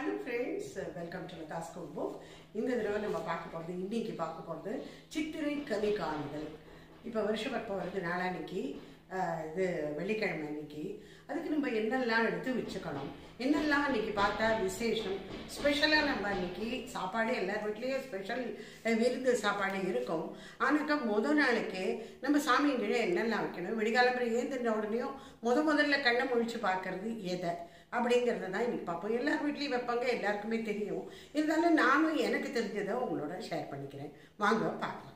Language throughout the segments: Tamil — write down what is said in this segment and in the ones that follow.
Hello friends, welcome to Lata's Cookbook. இந்த தடவை நம்ம பார்க்க போறது சித்திரை கனி காணுதல். இப்போ வருஷம் பார்க்க போறது நாளானிக்கு இது வெள்ளிக்கிழமை அன்னைக்கு. அதுக்கு நம்ம என்னெல்லாம் எடுத்து வச்சுக்கணும், என்னெல்லாம் அன்னைக்கு பார்த்தா விசேஷம் ஸ்பெஷலாக நம்ம அன்னைக்கு சாப்பாடு எல்லார் வீட்லேயும் ஸ்பெஷல் விருந்து சாப்பாடு இருக்கும். ஆனாக்கா முதல் நாளைக்கு நம்ம சாமி கீழே என்னெல்லாம் வைக்கணும், விடிகாலம்புற ஏந்தின உடனேயும் முதல்ல கண்ணை முழிச்சு பார்க்கறது எதை அப்படிங்கிறத தான் இன்னைக்கு பார்ப்போம். எல்லார் வீட்லேயும் வைப்பாங்க, எல்லாருக்குமே தெரியும். இருந்தாலும் நானும் எனக்கு தெரிஞ்சதை உங்களோட ஷேர் பண்ணிக்கிறேன், வாங்க பார்க்கலாம்.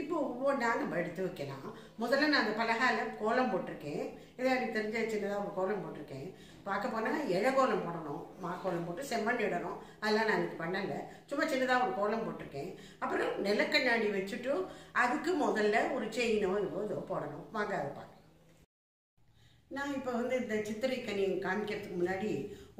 இப்போ ஒவ்வொன்றா நம்ம எடுத்து வைக்கலாம். முதல்ல நான் அந்த பலகால கோலம் போட்டிருக்கேன், இதை எனக்கு தெரிஞ்ச சின்னதாக ஒரு கோலம் போட்டிருக்கேன். பார்க்க போனால் இழகோலம் போடணும், மா கோலம் போட்டு செம்மண் இடணும், அதெல்லாம் நான் எனக்கு பண்ணலை, சும்மா சின்னதாக ஒரு கோலம் போட்டிருக்கேன். அப்புறம் நிலக்கண்ணாடி வச்சுட்டு அதுக்கு முதல்ல ஒரு செயினோ ஏதோ போடணும், வாங்க அதை பார்க்கலாம். நான் இப்போ இந்த சித்திரை கனி காமிக்கிறதுக்கு முன்னாடி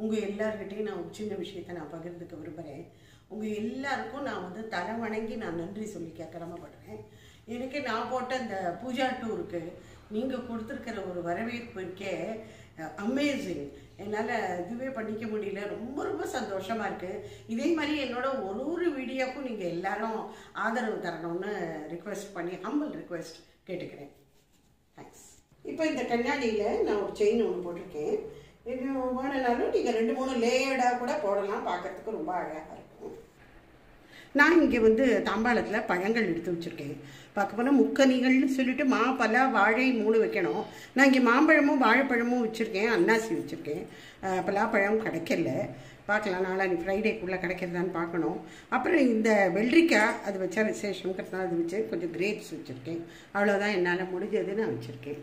உங்கள் எல்லார்கிட்டையும் நான் ஒரு சின்ன விஷயத்தை நான் பகிர்ந்துக்க விரும்புகிறேன். உங்கள் எல்லாருக்கும் நான் தலை வணங்கி நான் நன்றி சொல்லிக்க கடமைப்படுறேன். எனக்கு நான் போட்ட இந்த பூஜா டூருக்கு நீங்கள் கொடுத்துருக்கிற ஒரு வரவேற்பு இருக்கே அமேசிங், என்னால் இதுவே பண்ணிக்க முடியல, ரொம்ப ரொம்ப சந்தோஷமாக இருக்குது. இதே மாதிரி என்னோட ஒரு வீடியோக்கும் நீங்கள் எல்லாரும் ஆதரவு தரணும்னு ரிக்வெஸ்ட் பண்ணி ஹம்பிள் ரிக்வெஸ்ட் கேட்டுக்கிறேன். தேங்க்ஸ். இப்போ இந்த கண்ணாடியில் நான் ஒரு செயின் ஒன்று போட்டிருக்கேன். இது வேணும்னாலும் நீங்கள் 2-3 லேயர்டாக கூட போடலாம், பார்க்குறதுக்கு ரொம்ப அழகாக இருக்கும். நான் இங்கே தாம்பாளத்தில் பழங்கள் எடுத்து வச்சுருக்கேன். பார்க்க போனால் முக்கனிகள்னு சொல்லிட்டு மா பலா வாழை 3 வைக்கணும். நான் இங்கே மாம்பழமும் வாழைப்பழமும் வச்சுருக்கேன், அன்னாசி வச்சுருக்கேன். பலாப்பழம் கிடைக்கல, பார்க்கலாம் நாளாக ஃப்ரைடேக்குள்ளே கிடைக்கிறதான்னு பார்க்கணும். அப்புறம் இந்த வெள்ளரிக்காய் அது வச்சா விசேஷங்கிறதுனால அது வச்சு கொஞ்சம் கிரேப்ஸ் வச்சுருக்கேன். அவ்வளோதான் என்னால் முடிஞ்சது நான் வச்சுருக்கேன்.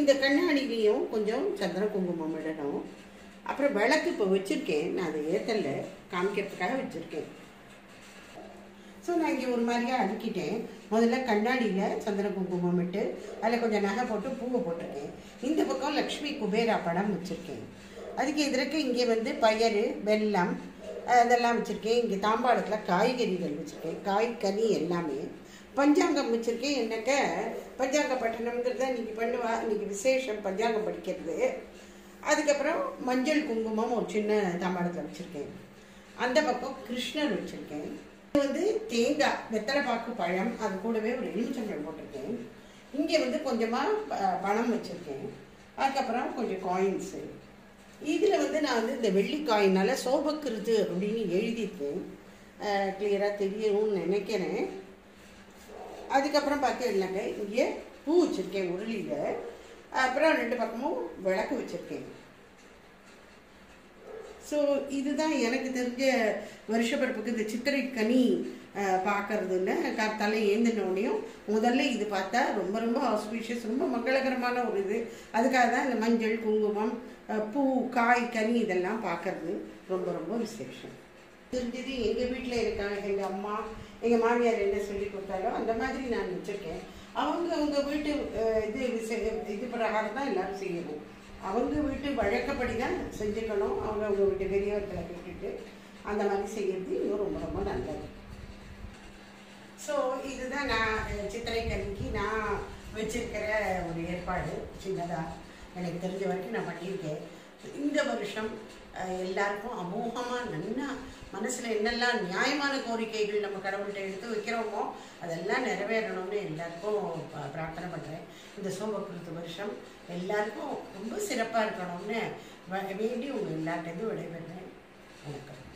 இந்த கண்ணாடியிலையும் கொஞ்சம் சந்திர குங்குமம் இடணும். அப்புறம் விளக்கு இப்போ வச்சுருக்கேன், நான் அதை ஏற்றலை, காமிக்கிறதுக்காக வச்சுருக்கேன். ஸோ நான் இங்கே ஒரு மாதிரியாக அடுக்கிட்டேன். முதல்ல கண்ணாடியில் சந்திர குங்குமம் விட்டு அதில் கொஞ்சம் நகை போட்டு பூவை போட்டிருக்கேன். இந்த பக்கம் லக்ஷ்மி குபேரா படம் வச்சுருக்கேன். அதுக்கு எதிர்க்க இங்கே பயறு, வெல்லம் அதெல்லாம் வச்சுருக்கேன். இங்கே தாம்பாளத்தில் காய்கறிகள் வச்சுருக்கேன், காய்கனி எல்லாமே. பஞ்சாங்கம் வச்சுருக்கேன். என்னக்க பஞ்சாங்க பட்டணம்ங்கிறத இன்றைக்கி பண்ணுவா, இன்றைக்கி விசேஷம் பஞ்சாங்கம் படிக்கிறது. அதுக்கப்புறம் மஞ்சள் குங்குமம் ஒரு சின்ன தாம்பாளத்தில் வச்சுருக்கேன். அந்த பக்கம் கிருஷ்ணர் வச்சுருக்கேன். இது தேங்காய், வெத்தலைப்பாக்கு பழம், அது கூடவே ஒரு எலுமிச்சம்பழம் போட்டிருக்கேன். இங்கே கொஞ்சமாக பணம் வச்சுருக்கேன். அதுக்கப்புறம் கொஞ்சம் காயின்ஸு. இதில் நான் இந்த வெள்ளி காயினால் சோபக்கிருது அப்படின்னு எழுதியிருக்கேன், கிளியராக தெரியணும்னு நினைக்கிறேன். அதுக்கப்புறம் பார்த்தீங்கன்னாங்க இங்கே பூ வச்சுருக்கேன் உருளியில். அப்புறம் 2 பக்கமும் விளக்கு வச்சுருக்கேன். ஸோ இதுதான் எனக்கு தெரிஞ்ச வருஷப்பிறப்புக்கு இந்த சித்திரை கனி பார்க்குறதுன்னு காத்தால ஏந்தினோடனையும் முதல்ல இது பார்த்தா ரொம்ப ரொம்ப ஆஸ்பீஷியஸ், ரொம்ப மங்களகரமான ஒரு இது. அதுக்காக தான் இந்த மஞ்சள் குங்குமம், பூ, காய், கனி இதெல்லாம் பார்க்குறது ரொம்ப ரொம்ப விசேஷம். தெரிஞ்சது எங்கள் வீட்டில் இருக்காங்க, எங்கள் அம்மா, எங்கள் மாமியார் என்ன சொல்லி கொடுத்தாலோ அந்த மாதிரி நான் வச்சுருக்கேன். அவங்க வீட்டு இது பிரகாரம் தான் எல்லோரும் செய்யணும். அவங்க வீட்டு வழக்கப்படி தான் செஞ்சுக்கணும், அவங்க வீட்டு பெரியவர்களை கேட்டுட்டு அந்த மாதிரி செய்கிறது இன்னும் ரொம்ப ரொம்ப நல்லது. ஸோ இதுதான் நான் சித்திரை கனிக்கு நான் வச்சுருக்கிற ஒரு ஏற்பாடு, சின்னதாக எனக்கு தெரிஞ்ச வரைக்கும் நான் பண்ணியிருக்கேன். இந்த வருஷம் எல்லாருக்கும் அமோகமாக நல்லா மனசில் என்னெல்லாம் நியாயமான கோரிக்கைகள் நம்ம கடவுள்கிட்ட எடுத்து வைக்கிறோமோ அதெல்லாம் நிறைவேறணும்னு எல்லாருக்கும் பிரார்த்தனை பண்ணுறேன். இந்த சோபகிருத்து வருஷம் எல்லாருக்கும் ரொம்ப சிறப்பாக இருக்கணும்னு வேண்டி உங்கள் எல்லார்ட்டேருந்து விடைபெறுகிறேன். வணக்கம்.